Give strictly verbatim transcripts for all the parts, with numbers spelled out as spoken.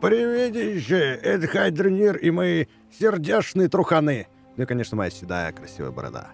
«Привидище! Это Хайдрнир и мои сердечные труханы!» Ну и, конечно, моя седая красивая борода.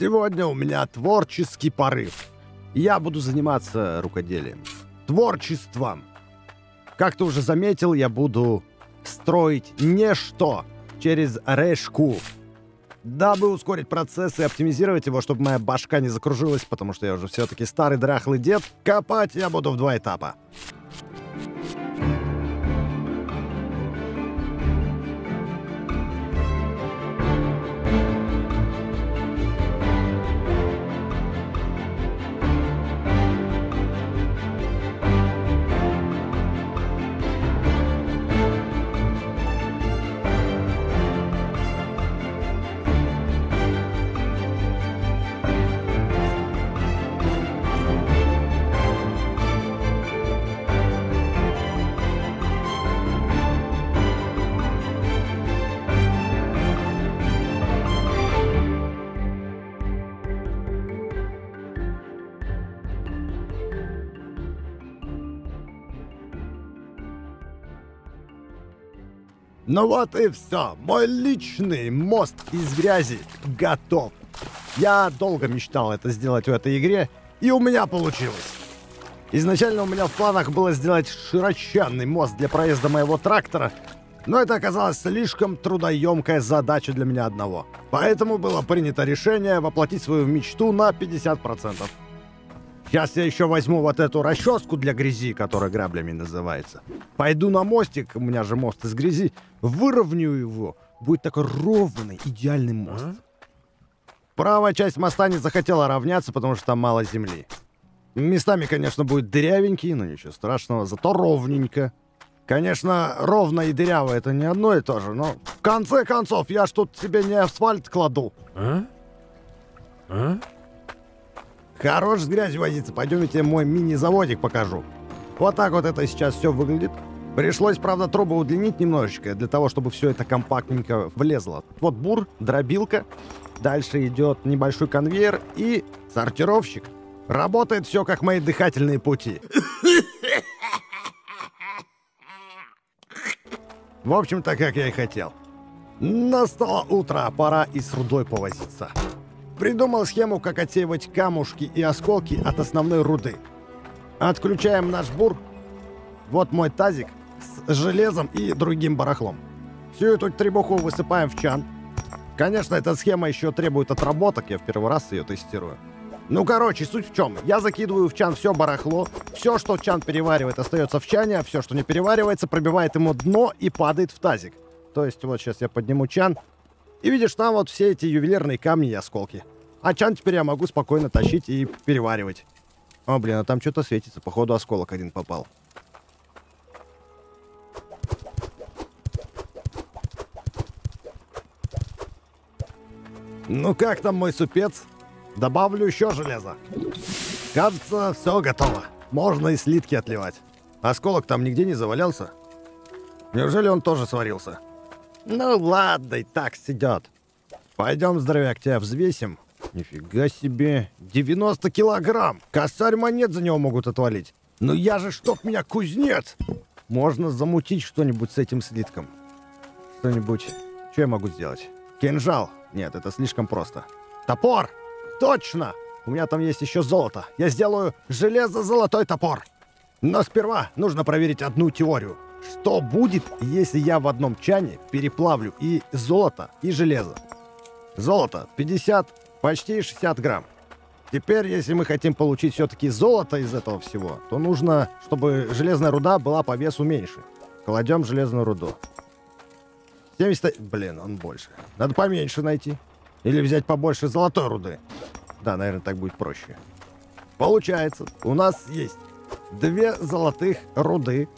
«Сегодня у меня творческий порыв. Я буду заниматься рукоделием. Творчеством. Как ты уже заметил, я буду строить нечто через решку. Дабы ускорить процесс и оптимизировать его, чтобы моя башка не закружилась, потому что я уже все-таки старый дряхлый дед, копать я буду в два этапа». Ну вот и все. Мой личный мост из грязи готов. Я долго мечтал это сделать в этой игре, и у меня получилось. Изначально у меня в планах было сделать широченный мост для проезда моего трактора, но это оказалось слишком трудоемкая задача для меня одного. Поэтому было принято решение воплотить свою мечту на пятьдесят процентов. Сейчас я еще возьму вот эту расческу для грязи, которая граблями называется. Пойду на мостик, у меня же мост из грязи, выровняю его. Будет такой ровный, идеальный мост. А? Правая часть моста не захотела равняться, потому что там мало земли. Местами, конечно, будет дырявенький, но ничего страшного, зато ровненько. Конечно, ровно и дыряво это не одно и то же, но в конце концов я ж тут себе не асфальт кладу. А? А? Хорош с грязью возиться, пойдем я тебе мой мини-заводик покажу. Вот так вот это сейчас все выглядит. Пришлось, правда, трубу удлинить немножечко, для того, чтобы все это компактненько влезло. Вот бур, дробилка, дальше идет небольшой конвейер и сортировщик. Работает все, как мои дыхательные пути. В общем-то, как я и хотел. Настало утро, пора и с рудой повозиться. Придумал схему, как отсеивать камушки и осколки от основной руды. Отключаем наш бур. Вот мой тазик с железом и другим барахлом. Всю эту требуху высыпаем в чан. Конечно, эта схема еще требует отработок. Я в первый раз ее тестирую. Ну, короче, суть в чем. Я закидываю в чан все барахло. Все, что чан переваривает, остается в чане, а все, что не переваривается, пробивает ему дно и падает в тазик. То есть вот сейчас я подниму чан. И видишь, там вот все эти ювелирные камни и осколки. А чан теперь я могу спокойно тащить и переваривать. О, блин, а там что-то светится. Походу, осколок один попал. Ну как там мой супец? Добавлю еще железо. Кажется, все готово. Можно и слитки отливать. Осколок там нигде не завалялся? Неужели он тоже сварился? Ну ладно, и так сидят. Пойдем, здоровяк, тебя взвесим. Нифига себе. девяносто килограмм. Косарь монет за него могут отвалить. Ну я же, чтоб меня, кузнец. Можно замутить что-нибудь с этим слитком. Что-нибудь. Что я могу сделать? Кинжал. Нет, это слишком просто. Топор. Точно. У меня там есть еще золото. Я сделаю железо-золотой топор. Но сперва нужно проверить одну теорию. Что будет, если я в одном чане переплавлю и золото, и железо? Золото пятьдесят, почти шестьдесят грамм. Теперь, если мы хотим получить все-таки золото из этого всего, то нужно, чтобы железная руда была по весу меньше. Кладем железную руду. семьдесят... Блин, он больше. Надо поменьше найти. Или взять побольше золотой руды. Да, наверное, так будет проще. Получается, у нас есть две золотых руды.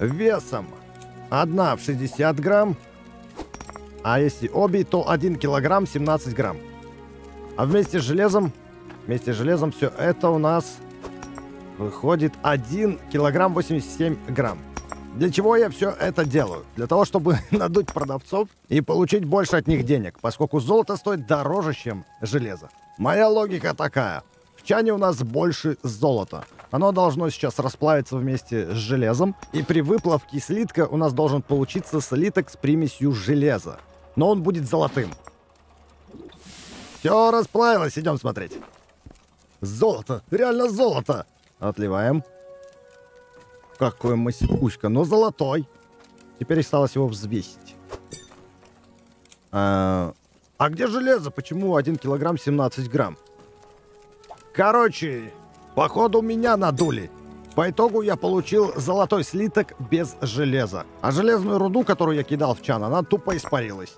Весом одна в шестьдесят грамм, а если обе, то один килограмм семнадцать грамм. А вместе с железом, вместе с железом все это у нас выходит один килограмм восемьдесят семь грамм. Для чего я все это делаю? Для того, чтобы надуть продавцов и получить больше от них денег, поскольку золото стоит дороже, чем железо. Моя логика такая. В чане у нас больше золота. Оно должно сейчас расплавиться вместе с железом, и при выплавке слитка у нас должен получиться слиток с примесью железа. Но он будет золотым. Все расплавилось, идем смотреть. Золото, реально золото. Отливаем. Какой масипуська, но золотой. Теперь осталось его взвесить. А, а где железо? Почему один килограмм семнадцать грамм? Короче, походу меня надули. По итогу я получил золотой слиток без железа. А железную руду, которую я кидал в чан, она тупо испарилась.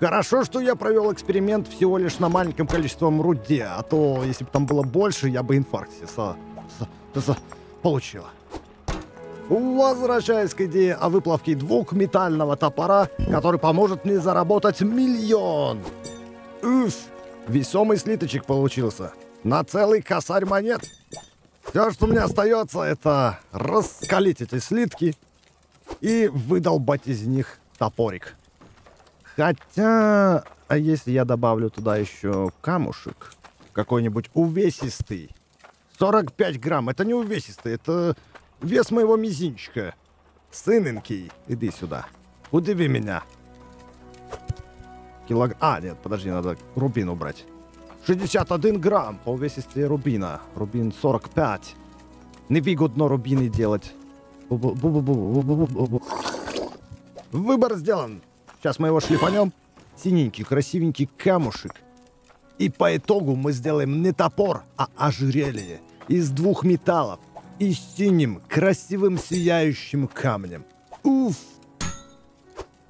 Хорошо, что я провел эксперимент всего лишь на маленьком количестве руде. А то, если бы там было больше, я бы инфаркт со... со... со... получила. Возвращаясь к идее о выплавке двухметального топора, который поможет мне заработать миллион. Уф, весомый слиточек получился. На целый косарь монет. Все, что мне остается, это раскалить эти слитки и выдолбать из них топорик. Хотя, а если я добавлю туда еще камушек, какой-нибудь увесистый, сорок пять грамм, это не увесистый, это... вес моего мизинчика. Сыненький, иди сюда. Удиви меня. Килограмм... А, нет, подожди, надо рубин убрать. шестьдесят один грамм по увесистее рубина. Рубин сорок пять. Невыгодно рубины делать. Выбор сделан. Сейчас мы его шлифанем. Синенький, красивенький камушек. И по итогу мы сделаем не топор, а ожерелье из двух металлов. И синим, красивым, сияющим камнем. Уф!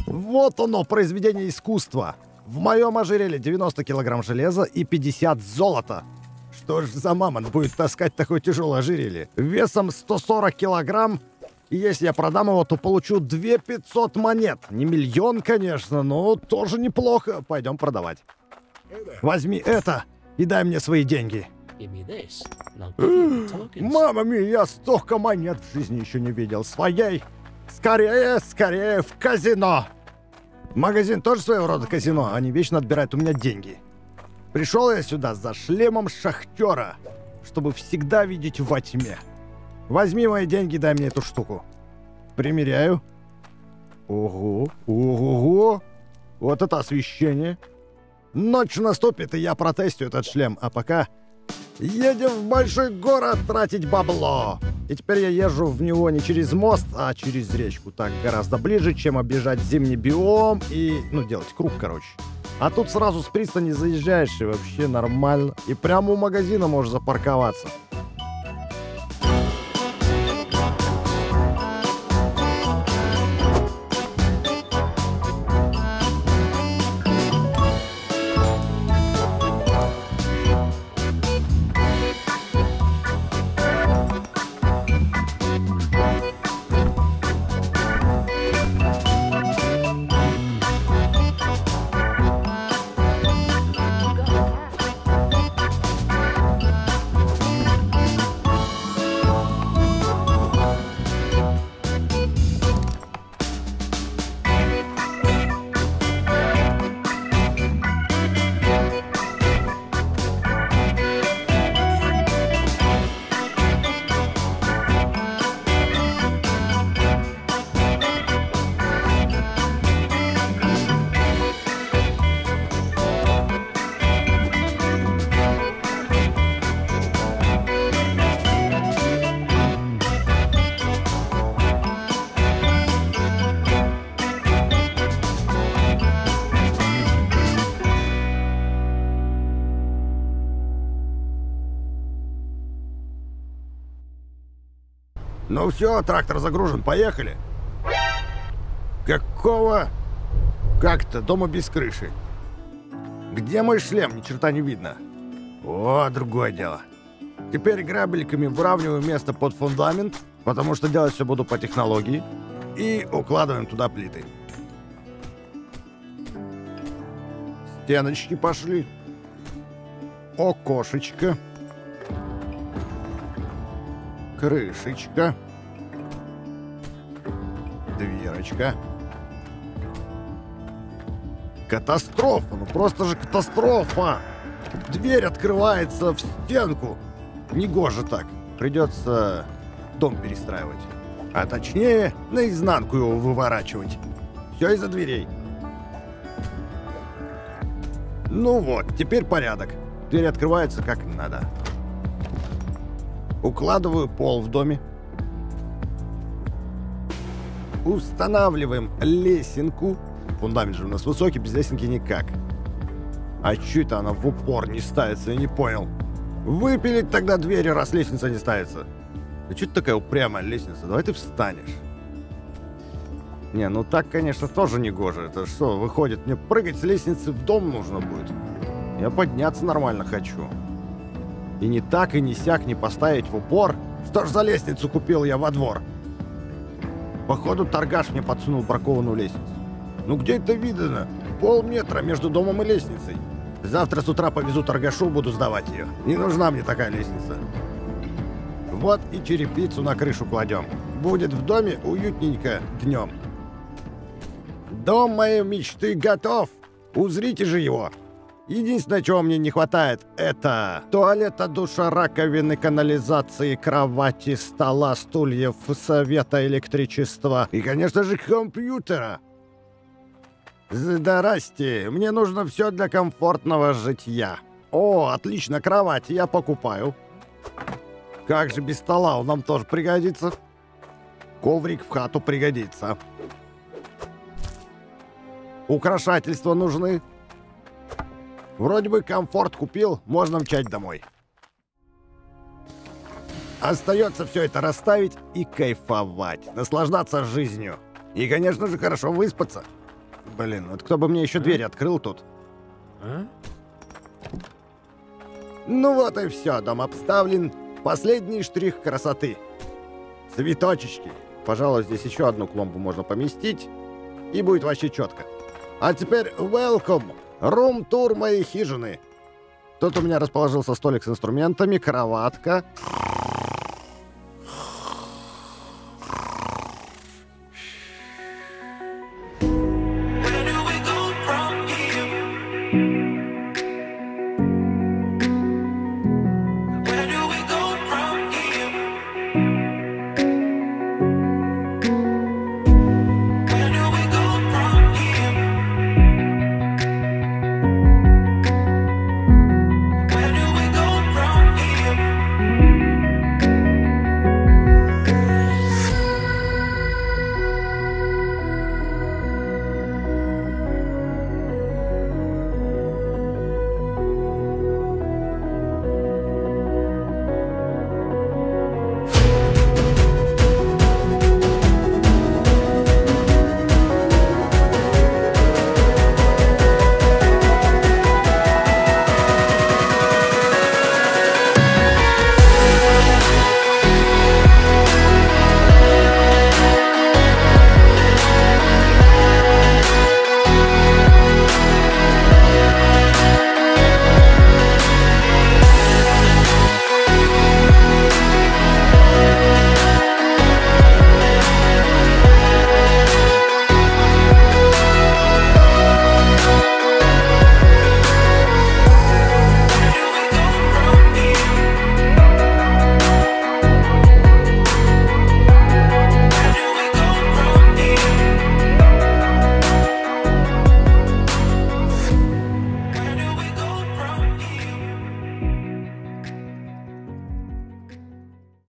Вот оно, произведение искусства. В моем ожерелье девяносто килограмм железа и пятьдесят золота. Что ж за мамонт будет таскать такое тяжелое ожерелье? Весом сто сорок килограмм. И если я продам его, то получу две тысячи пятьсот монет. Не миллион, конечно, но тоже неплохо. Пойдем продавать. Возьми это и дай мне свои деньги. Мама мия, я столько монет в жизни еще не видел. Своей. Скорее, скорее в казино. Магазин тоже своего рода казино. Они вечно отбирают у меня деньги. Пришел я сюда за шлемом шахтера, чтобы всегда видеть во тьме. Возьми мои деньги, дай мне эту штуку. Примеряю. Ого, ого. Вот это освещение. Ночь наступит, и я протестю этот шлем. А пока... едем в большой город тратить бабло. И теперь я езжу в него не через мост, а через речку. Так гораздо ближе, чем объезжать зимний биом и, ну, делать круг, короче. А тут сразу с пристани заезжаешь, и вообще нормально. И прямо у магазина можешь запарковаться. Ну все, трактор загружен, поехали. Какого? Как-то дома без крыши. Где мой шлем? Ни черта не видно. О, другое дело. Теперь грабельками выравниваю место под фундамент, потому что делать все буду по технологии. И укладываем туда плиты. Стеночки пошли. Окошечко. Крышечка. Дверочка. Катастрофа. Ну просто же катастрофа. Дверь открывается в стенку. Негоже так. придется дом перестраивать. А точнее, наизнанку его выворачивать. Все из-за дверей. Ну вот, теперь порядок. Дверь открывается как надо. Укладываю пол в доме. Устанавливаем лесенку. Фундамент же у нас высокий, без лесенки никак. А чё это она в упор не ставится, я не понял. Выпилить тогда двери, раз лестница не ставится. Да чё ты такая упрямая лестница? Давай ты встанешь. Не, ну так, конечно, тоже не гоже. Это что, выходит, мне прыгать с лестницы в дом нужно будет? Я подняться нормально хочу. И не так, и не сяк не поставить в упор. Что ж за лестницу купил я во двор? Походу, торгаш мне подсунул бракованную лестницу. Ну где это видано? Полметра между домом и лестницей. Завтра с утра повезу торгашу, буду сдавать ее. Не нужна мне такая лестница. Вот и черепицу на крышу кладем. Будет в доме уютненько днем. Дом моей мечты готов. Узрите же его. Единственное, чего мне не хватает, это туалета, душа, раковины, канализации, кровати, стола, стульев, совета, электричества и, конечно же, компьютера. Здрасте, мне нужно все для комфортного житья. О, отлично, кровать я покупаю. Как же без стола, он нам тоже пригодится. Коврик в хату пригодится. Украшательства нужны. Вроде бы комфорт купил, можно мчать домой. Остается все это расставить и кайфовать, наслаждаться жизнью. И, конечно же, хорошо выспаться. Блин, вот кто бы мне еще дверь открыл тут. А? Ну вот и все, дом обставлен. Последний штрих красоты. Цветочечки. Пожалуй, здесь еще одну клумбу можно поместить. И будет вообще четко. А теперь welcome. Рум-тур моей хижины. Тут у меня расположился столик с инструментами, кроватка.